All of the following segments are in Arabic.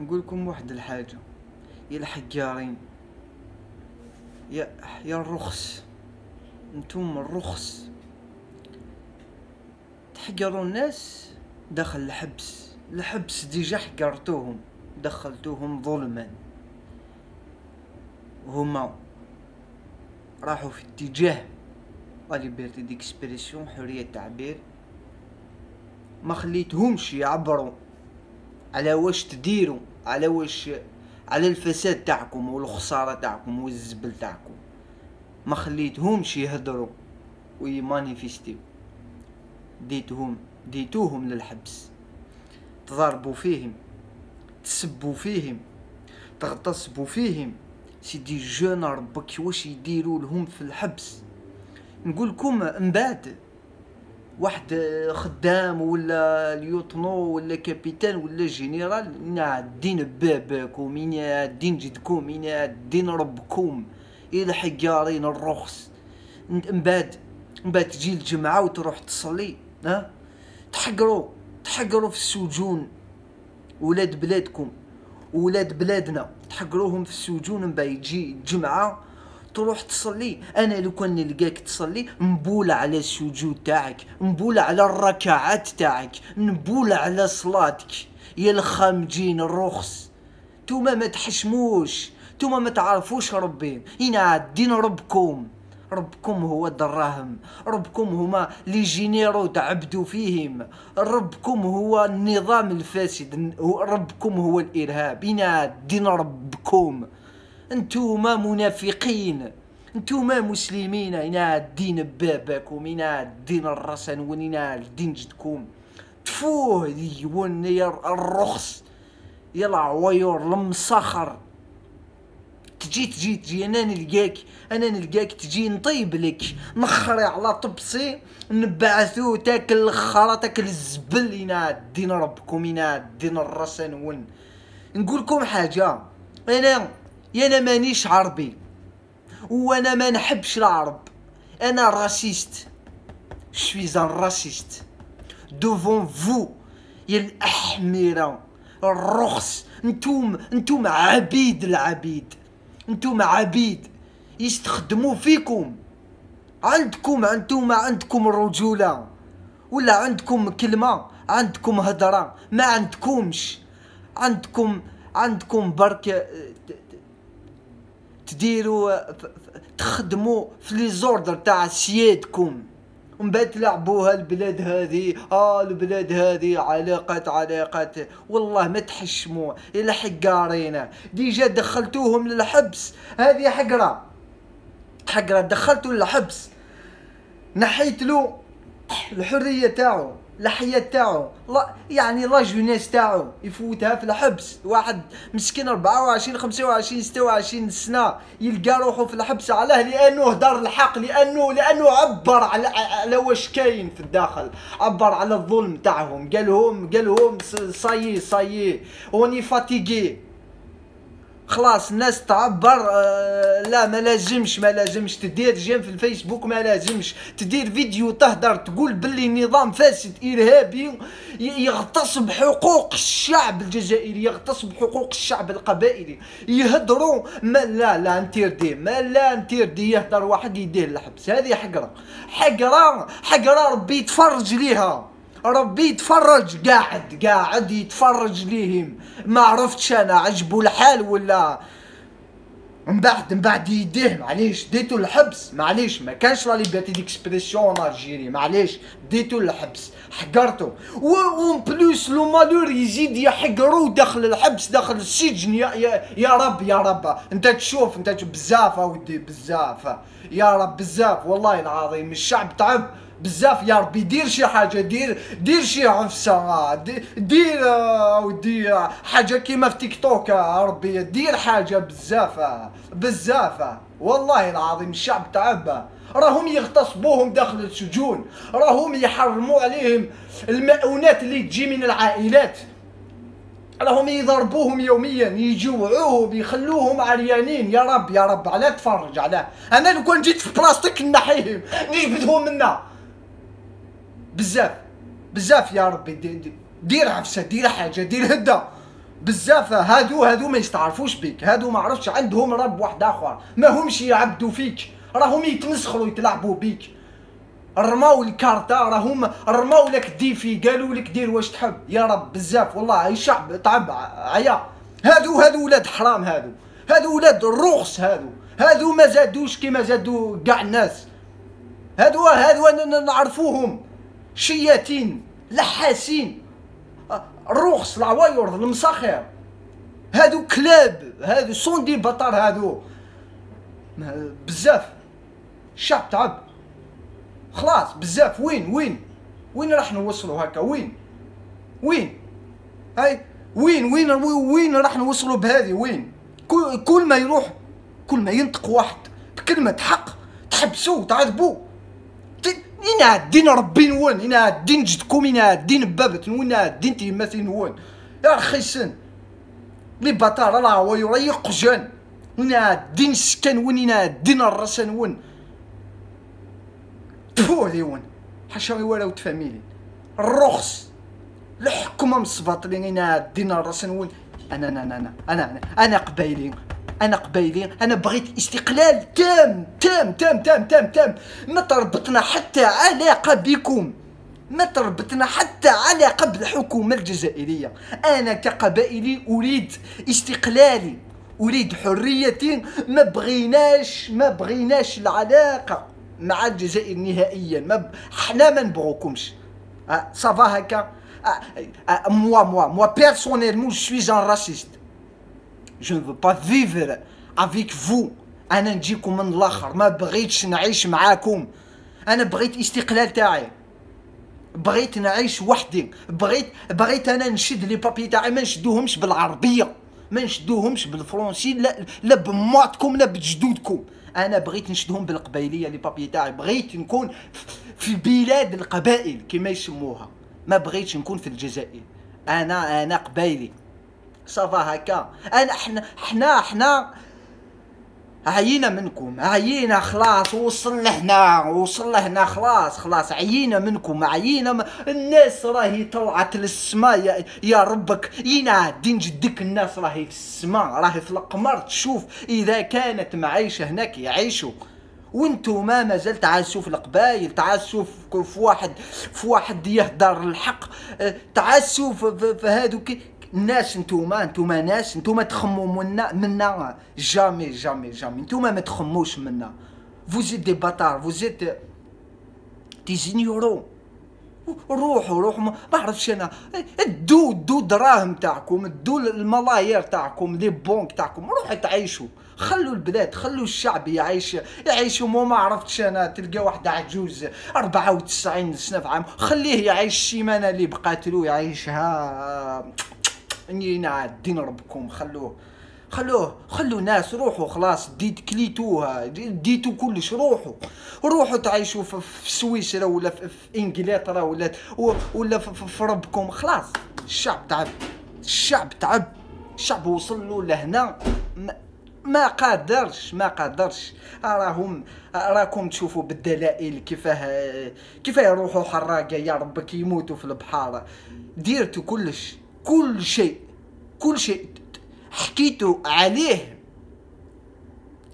نقول لكم واحد الحاجه، يا الحجارين يا الرخص، نتوم الرخص تحجروا الناس داخل الحبس، الحبس ديجا حجرتوهم دخلتوهم ظلما، هما راحوا في اتجاه لا ليبرتي ديكسبريسيون، حريه التعبير، ما خليتهمش يعبروا على واش تديروا، على واش، على الفساد تاعكم والخساره تاعكم والزبل تاعكم، ما خليتهمش يهدروا ويمانيفيستيو، ديتوهم للحبس، تضاربوا فيهم، تسبوا فيهم، تغتصبوا فيهم. سيدي جون ربك واش يديروا لهم في الحبس؟ نقول لكم من بعد واحد خدام ولا ليوتنو ولا كابيتان ولا جنرال، نعدين باباكم، ينعدين جدكم، ينعدين ربكم، الى حجارين الرخص. من بعد تجي الجمعه وتروح تصلي، ها تحقروا في السجون ولاد بلادكم ولاد بلادنا، تحقروهم في السجون. من بعد يجي الجمعه تروح تصلي. انا لو كان نلقاك تصلي نبول على السجود تاعك، نبول على الركعات تاعك، نبول على صلاتك. يا الخامجين الرخص، توما ما تحشموش، توما ما تعرفوش ربي، ينعدين ربكم. ربكم هو الدراهم، ربكم هما لي جينيرو تعبدوا فيهم، ربكم هو النظام الفاسد، ربكم هو الارهاب. ينعدين ربكم، انتوما منافقين، انتوما مسلمين، ينعدين باباكم، ينعدين الرسنون، ينعدين جدكم. تفوه ديون الرخص، يا العويور المسخر. تجي انا نلقاك تجي نطيب لك، نخري على طبسي، نبعثو تاكل الخرا، تاكل الزبل. ينعدين ربكم، ينعدين الرسنون. نقول لكم حاجه، انا مانيش عربي، وانا ما نحبش العرب، انا راسيست، شويز ان راسيست دوفون فو. يا الاحميره الرخص، انتم عبيد العبيد، انتم عبيد، يستخدموا فيكم. عندكم الرجوله ولا عندكم كلمه، عندكم هضره، ما عندكمش. عندكم برك تديروا، تخدموا في لي زوردر تاع سيادكم، ومن بعد تلعبوها البلاد هذه. البلاد هذه علاقات، والله ما تحشموا. الى حقارينا ديجا دخلتوهم للحبس، هذه حقره دخلتو للحبس، نحيت له الحريه تاعو، الحياه تاعو، يعني لا جونيس تاعو يفوتها في الحبس. واحد مسكين 24 25 26 سنه يلقى روحو في الحبس، علاه؟ لانه دار الحق، لانه عبر على واش كاين في الداخل، عبر على الظلم تاعهم. قالهم صايي وني فاتيغي، خلاص الناس تعبر. لا، ما لازمش تدير جيم في الفيسبوك، ما لازمش تدير فيديو تهدر تقول باللي النظام فاسد ارهابي، يغتصب حقوق الشعب الجزائري، يغتصب حقوق الشعب القبائلي، يهدروا. ما لا انتير دي يهدر واحد يديه للحبس. هذه حقره، ربي يتفرج ليها، ربي يتفرج، قاعد يتفرج ليهم. ما عرفتش انا عجبو الحال ولا. من بعد يديه، معليش ديتو الحبس، معليش ما كانش لا ليبرتي ديكسبريسيون الجيري، معليش ديتو الحبس، حقرتو. وان بلوس لو مالور يزيد يحقرو داخل الحبس، داخل السجن. يا رب انت بزاف اودي، بزاف يا رب، بزاف والله العظيم. الشعب تعب بزاف، يا ربي دير شي حاجه، دير شي عفسه، دير ودي حاجه كيما في تيك توك، يا ربي دير حاجه. بزاف والله العظيم، الشعب تعب. راهم يغتصبوهم داخل السجون، راهم يحرموا عليهم المؤونات اللي تجي من العائلات، راهم يضربوهم يوميا، يجوعوهم، يخلوهم عريانين. يا رب علاه تفرج، علاه؟ انا لو كان جيت في بلاستيك نحيهم، نجبدهم منا. بزاف يا ربي، دير عفسه، دير حاجه، دير هده. بزاف هادو ما يستعرفوش بيك، هادو ما عرفتش عندهم رب واحد اخر، ما همش يعبدوا فيك، راهم يتمسخروا يتلاعبوا بيك. رماو الكارطه، راهم رماو لك ديفي، قالوا لك دير واش تحب. يا رب بزاف والله، الشعب تعب عيا. هادو ولاد حرام، هادو ولاد الرخص، هادو ما زادوش كيما زادوا كاع الناس. هادو نعرفوهم، شياتين، لحاسين، الرخص، العواير، المساخير. هادو كلاب، هادو صندي بطار، هادو بزاف. الشعب تعب خلاص بزاف. وين راح نوصلوا هكا؟ وين هاي؟ وين راح نوصلوا بهذه؟ وين كل ما يروح، كل ما ينطق واحد بكلمه حق تحبسوه وتعذبوه. اين عادين ربي نون، اين عادين جدكم، اين عادين بابت نون، اين عادين تيماتي نون. يا رخيصن لي بطار راه هو يريق قجان، اين عادين السكن وين، اين عادين الراس نون. بوليون حشري ولاو تفاميلي الرخص الحكومه مصباطلين، انا عندنا الراس نون. انا قبايلي، انا بغيت استقلال تام تام تام تام تام تام. ما تربطنا حتى علاقه بكم، ما تربطنا حتى علاقه بالحكومه الجزائريه. انا كقبائلي اريد استقلالي، اريد حريتي. ما بغيناش العلاقه مع الجزائر نهائيا. حنا ما نبغوكمش صافا هكا. Moi personnellement je suis un raciste. Je ne veux pas vivre avec vous. انا نجيكم من الاخر، ما بغيتش نعيش معاكم. انا بغيت الاستقلال تاعي، بغيت نعيش وحدي، بغيت انا نشد لي بابي تاعي، ما نشدوهمش بالعربيه، ما نشدوهمش بالفرنسي، لا بمواتكم لا بجدودكم. انا بغيت نشدهم بالقبايليه لي بابي تاعي. بغيت نكون في بلاد القبائل كما يسموها، ما بغيتش نكون في الجزائر. انا قبايلي صافا هكا. انا حنا عيينا منكم، عيينا خلاص، وصلنا هنا خلاص عيينا منكم، عيينا. الناس راهي طلعت للسماء. يا ربك ينعدين جدك، الناس راهي في السماء، راهي في القمر تشوف. اذا كانت معيشه هناك يعيشوا، وانتم ما زلت تعاسوا في القبائل، تعاسوا في واحد يهدر الحق، تعاسوا في هادوك الناس. انتوما ناس، انتوما تخمموا منا جامي جامي جامي. انتوما ما تخموش منا. فوزيت دي باتار، فوزيت دي زينيورو. روحوا ما عرفتش انا. ادوا الدراهم تاعكم، ادوا الملايير تاعكم، لي بونك تاعكم، روحوا تعيشوا. خلوا البلاد، خلوا الشعب يعيش. وما عرفتش انا، تلقى واحد عجوز 94 سنه في عام، خليه يعيش الشيمانه اللي بقات له يعيشها. ينعدين ربكم، خلوا ناس. روحوا خلاص، كليتوها، ديتو كلش. روحوا تعيشوا في سويسرا ولا في انجلترا ولا في ربكم. خلاص الشعب تعب، الشعب وصل له لهنا، ما قادرش. راكم تشوفوا بالدلائل كيفاه يروحوا حراقه. يا ربك يموتوا في البحار. ديرتو كلش، كل شيء حكيتوا عليه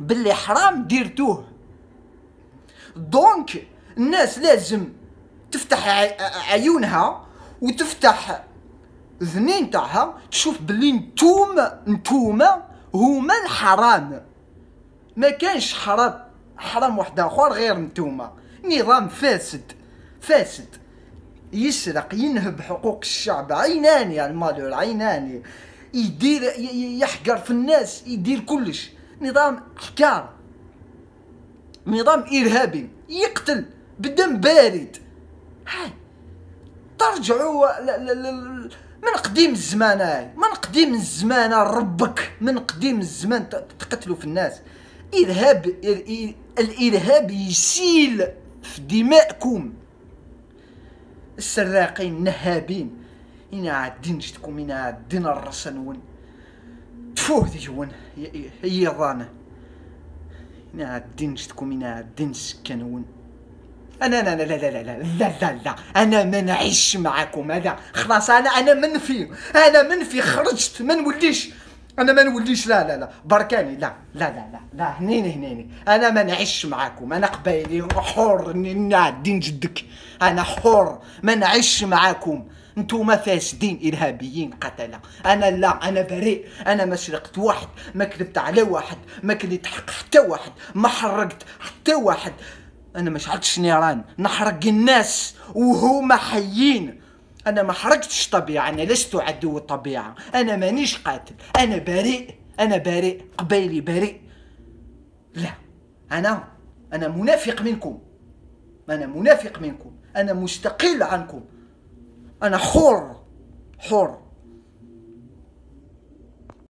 باللي حرام ديرتوه. دونك الناس لازم تفتح عيونها وتفتح ذنين تاعها، تشوف باللي نتوما هما الحرام. ما كانش حرام واحد اخر غير نتوما. نظام فاسد، يسرق، ينهب حقوق الشعب. عيناني على المالور، عيناني يدير، يحقر في الناس، يدير كلش. نظام احكار، نظام ارهابي، يقتل بدم بارد. هاي ترجعوا من قديم الزمان، ربك من قديم الزمان تقتلوا في الناس. الارهاب يسيل في دمائكم. السراقين، النهابين، انا عادين جدكم، انا عادين الرسنون. تفوه ديون هي ضانه. انا عادين جدكم، انا عادين السكنون. أنا لا لا لا لا لا لا لا أنا ما نعيش معاكم. هذا خلاص أنا منفي، أنا منفي، خرجت، ما نوليش، أنا ما نوليش، لا لا لا بركاني، لا لا لا لا لا، هنيني هنيني، أنا ما نعيش معاكم، أنا قبايلي حور، نعدي نجدك، أنا حور، ما نعيش معاكم، نتوما فاسدين إرهابيين قتلة، أنا لا، أنا بريء، أنا ما سرقت واحد، ما كذبت على واحد، ما كليت حق حتى واحد، ما حرقت حتى واحد، أنا ما شعلتش نيران، نحرق الناس وهما حيين، أنا ما حرقتش طبيعة، أنا لست عدو الطبيعة، أنا مانيش قاتل، أنا بريء، أنا بريء، قبيلي بريء، لا، أنا منافق منكم، أنا منافق منكم، أنا مستقل عنكم، أنا حر، حر.